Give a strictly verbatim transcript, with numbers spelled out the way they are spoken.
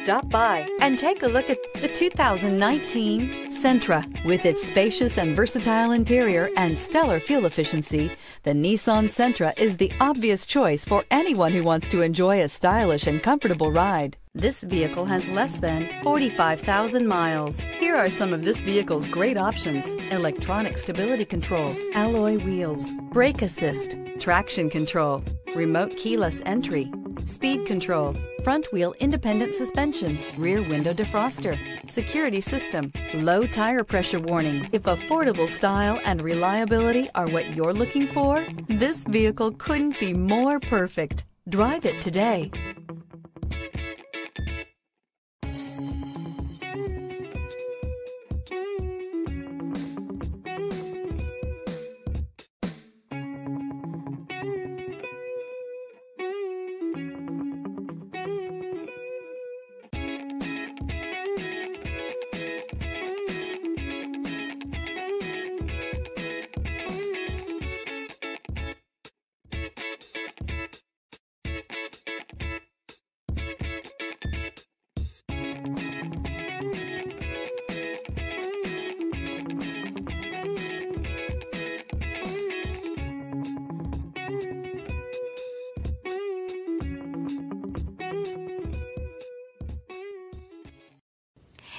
Stop by and take a look at the two thousand nineteen Sentra. With its spacious and versatile interior and stellar fuel efficiency, the Nissan Sentra is the obvious choice for anyone who wants to enjoy a stylish and comfortable ride. This vehicle has less than forty-five thousand miles. Here are some of this vehicle's great options: electronic stability control, alloy wheels, brake assist, traction control, remote keyless entry, speed control, front wheel independent suspension, rear window defroster, security system, low tire pressure warning. If affordable style and reliability are what you're looking for, this vehicle couldn't be more perfect. Drive it today.